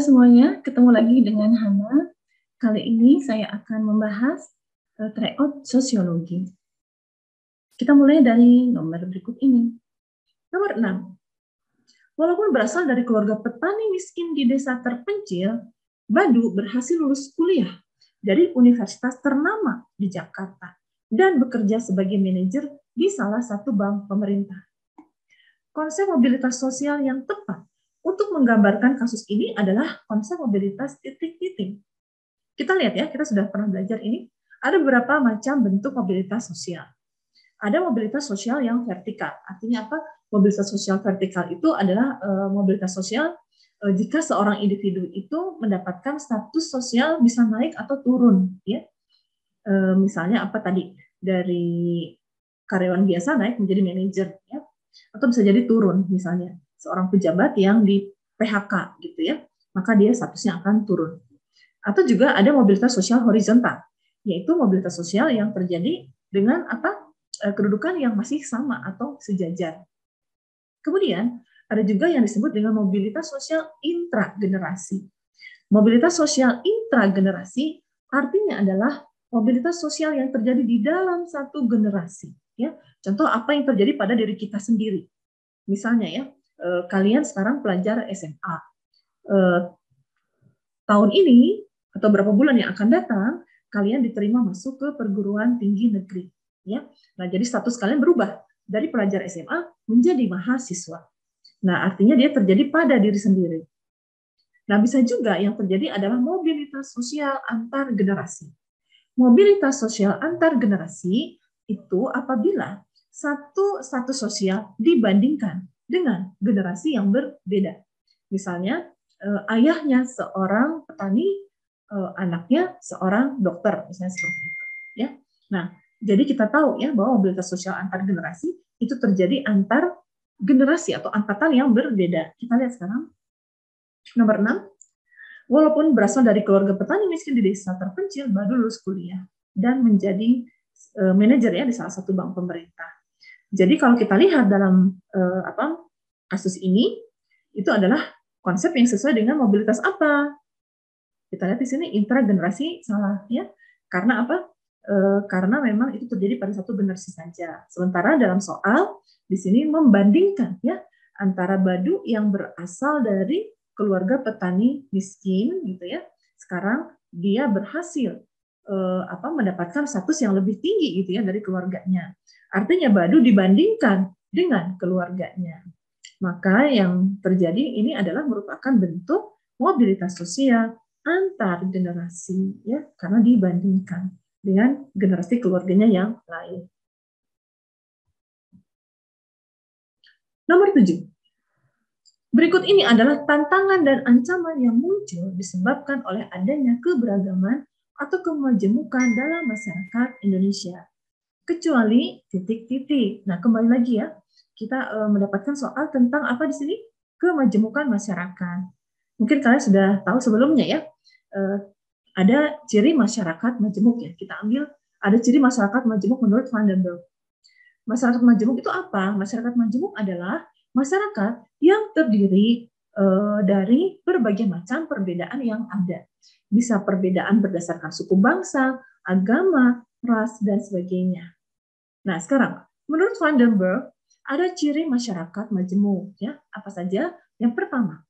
Halo semuanya, ketemu lagi dengan Hana. Kali ini saya akan membahas tryout sosiologi. Kita mulai dari nomor berikut ini. Nomor 6. Walaupun berasal dari keluarga petani miskin di desa terpencil, Badu berhasil lulus kuliah dari universitas ternama di Jakarta dan bekerja sebagai manajer di salah satu bank pemerintah. Konsep mobilitas sosial yang tepat untuk menggambarkan kasus ini adalah konsep mobilitas titik-titik. Kita lihat ya, kita sudah pernah belajar ini. Ada beberapa macam bentuk mobilitas sosial. Ada mobilitas sosial yang vertikal. Artinya apa? Mobilitas sosial vertikal itu adalah mobilitas sosial jika seorang individu itu mendapatkan status sosial bisa naik atau turun. Ya. Misalnya apa tadi? Dari karyawan biasa naik menjadi manajer. Ya. Atau bisa jadi turun misalnya. Seorang pejabat yang di PHK gitu ya, maka dia statusnya akan turun. Atau juga ada mobilitas sosial horizontal, yaitu mobilitas sosial yang terjadi dengan apa kedudukan yang masih sama atau sejajar. Kemudian ada juga yang disebut dengan mobilitas sosial intragenerasi. Mobilitas sosial intragenerasi artinya adalah mobilitas sosial yang terjadi di dalam satu generasi. Ya, contoh apa yang terjadi pada diri kita sendiri, misalnya ya. Kalian sekarang pelajar SMA. Tahun ini, atau berapa bulan yang akan datang, kalian diterima masuk ke perguruan tinggi negeri. Ya? Nah, jadi status kalian berubah dari pelajar SMA menjadi mahasiswa. Nah, artinya dia terjadi pada diri sendiri. Nah, bisa juga yang terjadi adalah mobilitas sosial antar generasi. Mobilitas sosial antar generasi itu apabila satu status sosial dibandingkan dengan generasi yang berbeda. Misalnya, ayahnya seorang petani, anaknya seorang dokter, misalnya seperti itu. Ya. Nah, jadi kita tahu ya bahwa mobilitas sosial antar generasi itu terjadi antar generasi atau angkatan yang berbeda. Kita lihat sekarang. Nomor 6, walaupun berasal dari keluarga petani miskin di desa terpencil, baru lulus kuliah dan menjadi manajer ya di salah satu bank pemerintah. Jadi kalau kita lihat dalam kasus ini, itu adalah konsep yang sesuai dengan mobilitas apa? Kita lihat di sini intragenerasi salah ya, karena apa? Karena memang itu terjadi pada satu generasi saja. Sementara dalam soal di sini membandingkan ya antara Badu yang berasal dari keluarga petani miskin gitu ya, sekarang dia berhasil mendapatkan status yang lebih tinggi gitu ya dari keluarganya. Artinya Badu dibandingkan dengan keluarganya. Maka yang terjadi ini adalah merupakan bentuk mobilitas sosial antar generasi ya, karena dibandingkan dengan generasi keluarganya yang lain. Nomor 7. Berikut ini adalah tantangan dan ancaman yang muncul disebabkan oleh adanya keberagaman atau kemajemukan dalam masyarakat Indonesia. Kecuali titik-titik. Nah, kembali lagi ya, kita mendapatkan soal tentang apa di sini? Kemajemukan masyarakat. Mungkin kalian sudah tahu sebelumnya ya, ada ciri masyarakat majemuk ya. Kita ambil, ada ciri masyarakat majemuk menurut Vandenberg. Masyarakat majemuk itu apa? Masyarakat majemuk adalah masyarakat yang terdiri dari berbagai macam perbedaan yang ada. Bisa perbedaan berdasarkan suku bangsa, agama, ras, dan sebagainya. Nah, sekarang menurut Vandenberg ada ciri masyarakat majemuk ya, apa saja? Yang pertama,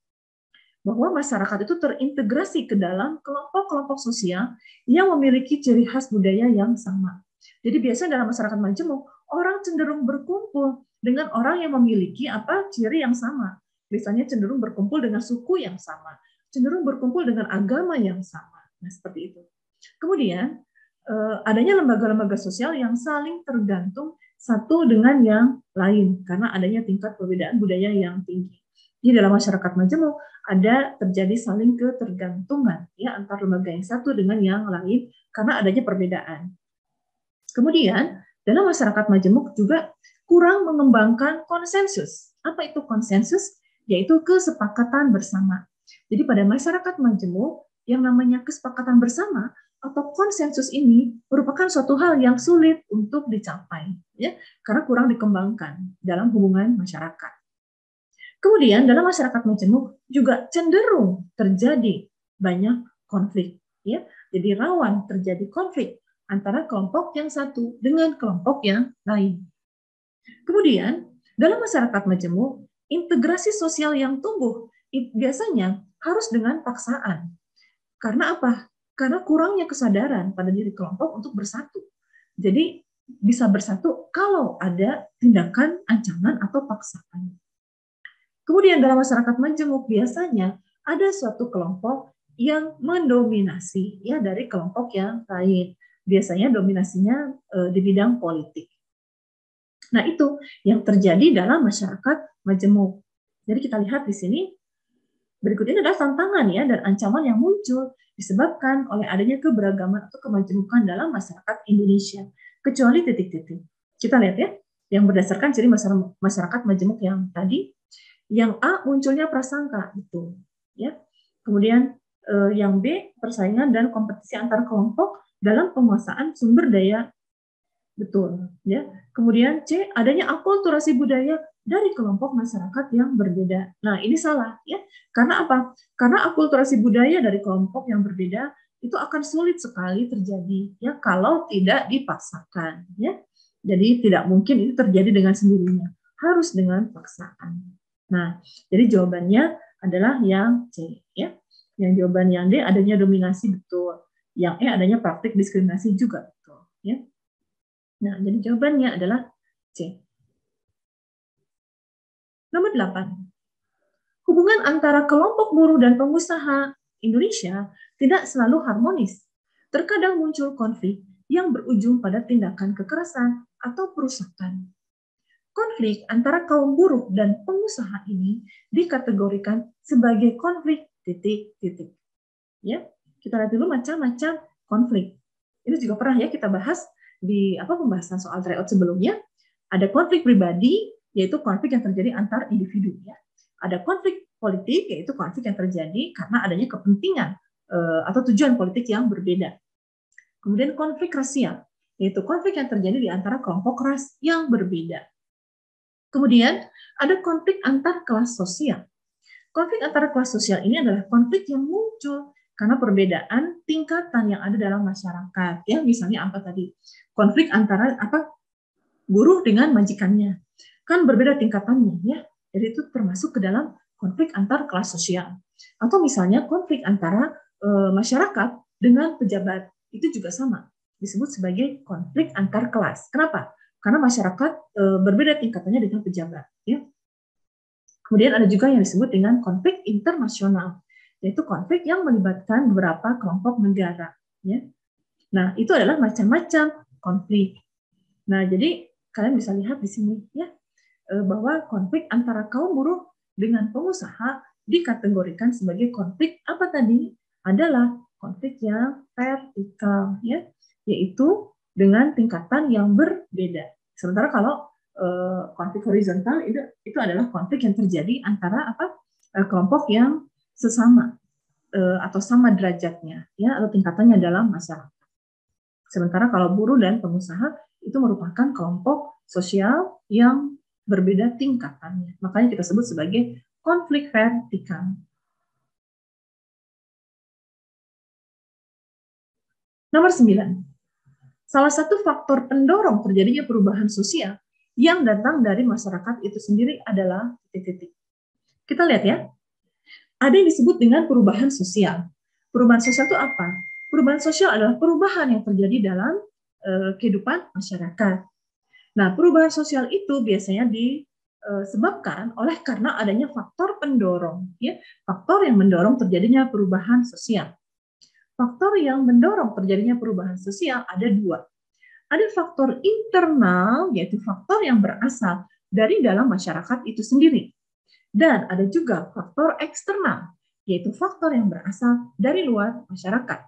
bahwa masyarakat itu terintegrasi ke dalam kelompok-kelompok sosial yang memiliki ciri khas budaya yang sama. Jadi biasanya dalam masyarakat majemuk, orang cenderung berkumpul dengan orang yang memiliki apa? Ciri yang sama. Biasanya cenderung berkumpul dengan suku yang sama, cenderung berkumpul dengan agama yang sama. Nah, seperti itu. Kemudian adanya lembaga-lembaga sosial yang saling tergantung satu dengan yang lain karena adanya tingkat perbedaan budaya yang tinggi. Di dalam masyarakat majemuk ada terjadi saling ketergantungan ya antar lembaga yang satu dengan yang lain karena adanya perbedaan. Kemudian dalam masyarakat majemuk juga kurang mengembangkan konsensus. Apa itu konsensus? Yaitu kesepakatan bersama. Jadi pada masyarakat majemuk yang namanya kesepakatan bersama atau konsensus ini merupakan suatu hal yang sulit untuk dicapai ya karena kurang dikembangkan dalam hubungan masyarakat. Kemudian dalam masyarakat majemuk juga cenderung terjadi banyak konflik, ya. Jadi rawan terjadi konflik antara kelompok yang satu dengan kelompok yang lain. Kemudian dalam masyarakat majemuk, integrasi sosial yang tumbuh biasanya harus dengan paksaan. Karena apa? Karena kurangnya kesadaran pada diri kelompok untuk bersatu. Jadi bisa bersatu kalau ada tindakan ancaman atau paksaan. Kemudian dalam masyarakat majemuk biasanya ada suatu kelompok yang mendominasi ya dari kelompok yang lain. Biasanya dominasinya di bidang politik. Nah, itu yang terjadi dalam masyarakat majemuk. Jadi kita lihat di sini berikut ini adalah tantangan ya dan ancaman yang muncul disebabkan oleh adanya keberagaman atau kemajemukan dalam masyarakat Indonesia, kecuali titik-titik. Kita lihat ya, yang berdasarkan ciri masyarakat majemuk yang tadi. Yang A munculnya prasangka itu, ya. Kemudian yang B persaingan dan kompetisi antar kelompok dalam penguasaan sumber daya, betul, ya. Kemudian C adanya akulturasi budaya dari kelompok masyarakat yang berbeda. Nah ini salah, ya. Karena apa? Karena akulturasi budaya dari kelompok yang berbeda itu akan sulit sekali terjadi, ya, kalau tidak dipaksakan, ya. Jadi tidak mungkin ini terjadi dengan sendirinya, harus dengan paksaan. Nah, jadi jawabannya adalah yang C, ya. Yang jawaban yang D adanya dominasi betul, yang E adanya praktik diskriminasi juga betul, ya. Nah, jadi jawabannya adalah C. Nomor 8. Hubungan antara kelompok buruh dan pengusaha Indonesia tidak selalu harmonis. Terkadang muncul konflik yang berujung pada tindakan kekerasan atau perusakan. Konflik antara kaum buruh dan pengusaha ini dikategorikan sebagai konflik titik-titik. Ya, kita lihat dulu macam-macam konflik. Ini juga pernah ya kita bahas di pembahasan soal tryout sebelumnya. Ada konflik pribadi, yaitu konflik yang terjadi antar individu. Ya. Ada konflik politik, yaitu konflik yang terjadi karena adanya kepentingan atau tujuan politik yang berbeda. Kemudian konflik rasial, yaitu konflik yang terjadi di antara kelompok ras yang berbeda. Kemudian ada konflik antar kelas sosial. Konflik antar kelas sosial ini adalah konflik yang muncul karena perbedaan tingkatan yang ada dalam masyarakat. Ya, misalnya apa tadi? Konflik antara buruh dengan majikannya. Kan berbeda tingkatannya ya. Jadi itu termasuk ke dalam konflik antar kelas sosial. Atau misalnya konflik antara masyarakat dengan pejabat. Itu juga sama. Disebut sebagai konflik antar kelas. Kenapa? Karena masyarakat berbeda tingkatannya dengan pejabat. Ya. Kemudian ada juga yang disebut dengan konflik internasional, yaitu konflik yang melibatkan beberapa kelompok negara. Ya. Nah, itu adalah macam-macam konflik. Nah, jadi kalian bisa lihat di sini ya bahwa konflik antara kaum buruh dengan pengusaha dikategorikan sebagai konflik apa tadi? Adalah konflik yang vertikal, ya, yaitu dengan tingkatan yang berbeda. Sementara kalau konflik horizontal itu adalah konflik yang terjadi antara kelompok yang sesama atau sama derajatnya ya atau tingkatannya dalam masyarakat. Sementara kalau buruh dan pengusaha itu merupakan kelompok sosial yang berbeda tingkatannya. Makanya kita sebut sebagai konflik vertikal. Nomor 9. Salah satu faktor pendorong terjadinya perubahan sosial yang datang dari masyarakat itu sendiri adalah titik-titik. Kita lihat ya, ada yang disebut dengan perubahan sosial. Perubahan sosial itu apa? Perubahan sosial adalah perubahan yang terjadi dalam kehidupan masyarakat. Nah, perubahan sosial itu biasanya disebabkan oleh karena adanya faktor pendorong, ya, faktor yang mendorong terjadinya perubahan sosial. Faktor yang mendorong terjadinya perubahan sosial ada dua. Ada faktor internal, yaitu faktor yang berasal dari dalam masyarakat itu sendiri. Dan ada juga faktor eksternal, yaitu faktor yang berasal dari luar masyarakat.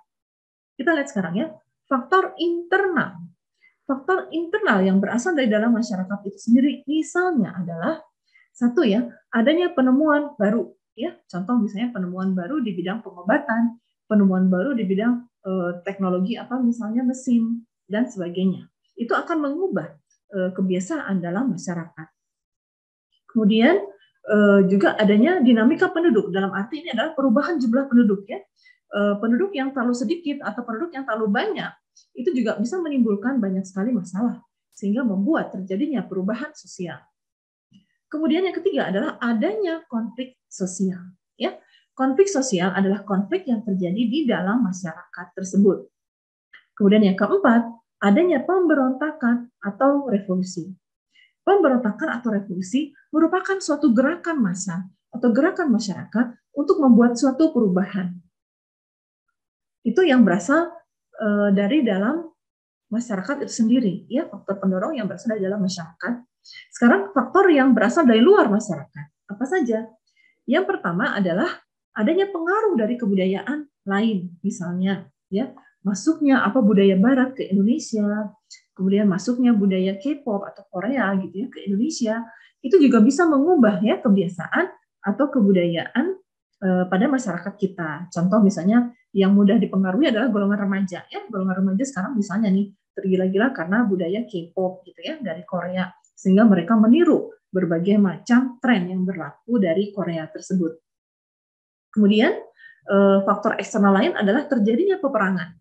Kita lihat sekarang ya, faktor internal. Faktor internal yang berasal dari dalam masyarakat itu sendiri, misalnya adalah, satu ya, adanya penemuan baru. Ya, contoh misalnya penemuan baru di bidang pengobatan, penemuan baru di bidang teknologi misalnya mesin dan sebagainya. Itu akan mengubah kebiasaan dalam masyarakat. Kemudian juga adanya dinamika penduduk, dalam arti ini adalah perubahan jumlah penduduk ya. Penduduk yang terlalu sedikit atau penduduk yang terlalu banyak itu juga bisa menimbulkan banyak sekali masalah sehingga membuat terjadinya perubahan sosial. Kemudian yang ketiga adalah adanya konflik sosial ya. Konflik sosial adalah konflik yang terjadi di dalam masyarakat tersebut. Kemudian yang keempat, adanya pemberontakan atau revolusi. Pemberontakan atau revolusi merupakan suatu gerakan massa atau gerakan masyarakat untuk membuat suatu perubahan. Itu yang berasal dari dalam masyarakat itu sendiri, ya, faktor pendorong yang berasal dari dalam masyarakat. Sekarang faktor yang berasal dari luar masyarakat, apa saja? Yang pertama adalah adanya pengaruh dari kebudayaan lain, misalnya, ya, masuknya apa budaya Barat ke Indonesia. Kemudian masuknya budaya K-pop atau Korea gitu ya ke Indonesia, itu juga bisa mengubah ya kebiasaan atau kebudayaan pada masyarakat kita. Contoh misalnya yang mudah dipengaruhi adalah golongan remaja ya. Golongan remaja sekarang misalnya nih tergila-gila karena budaya K-pop gitu ya dari Korea, sehingga mereka meniru berbagai macam tren yang berlaku dari Korea tersebut. Kemudian faktor eksternal lain adalah terjadinya peperangan.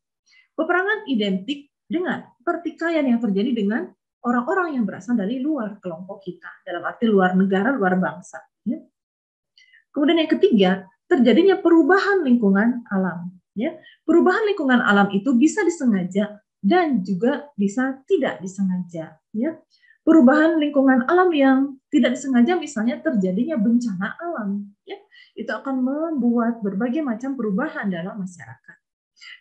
Peperangan identik dengan pertikaian yang terjadi dengan orang-orang yang berasal dari luar kelompok kita, dalam arti luar negara, luar bangsa. Ya. Kemudian yang ketiga, terjadinya perubahan lingkungan alam. Ya. Perubahan lingkungan alam itu bisa disengaja dan juga bisa tidak disengaja. Ya. Perubahan lingkungan alam yang tidak disengaja misalnya terjadinya bencana alam. Ya. Itu akan membuat berbagai macam perubahan dalam masyarakat.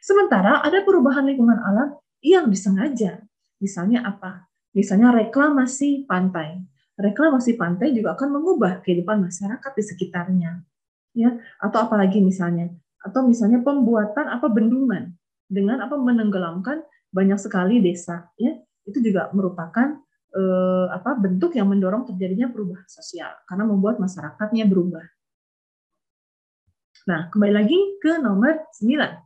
Sementara ada perubahan lingkungan alam yang disengaja, misalnya apa? Misalnya reklamasi pantai. Reklamasi pantai juga akan mengubah kehidupan masyarakat di sekitarnya, ya. Atau apalagi misalnya, atau misalnya pembuatan apa bendungan dengan apa menenggelamkan banyak sekali desa, ya. Itu juga merupakan apa bentuk yang mendorong terjadinya perubahan sosial karena membuat masyarakatnya berubah. Nah, kembali lagi ke nomor 9.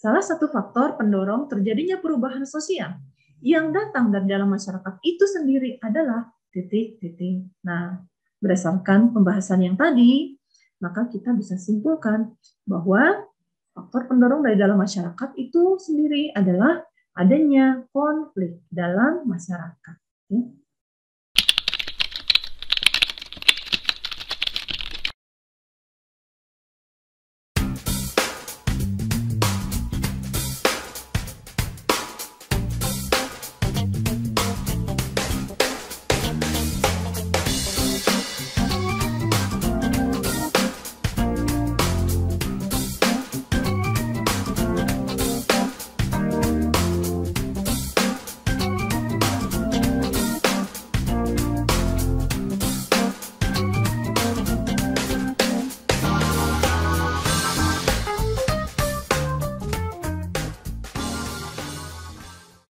Salah satu faktor pendorong terjadinya perubahan sosial yang datang dari dalam masyarakat itu sendiri adalah titik-titik. Nah, berdasarkan pembahasan yang tadi, maka kita bisa simpulkan bahwa faktor pendorong dari dalam masyarakat itu sendiri adalah adanya konflik dalam masyarakat.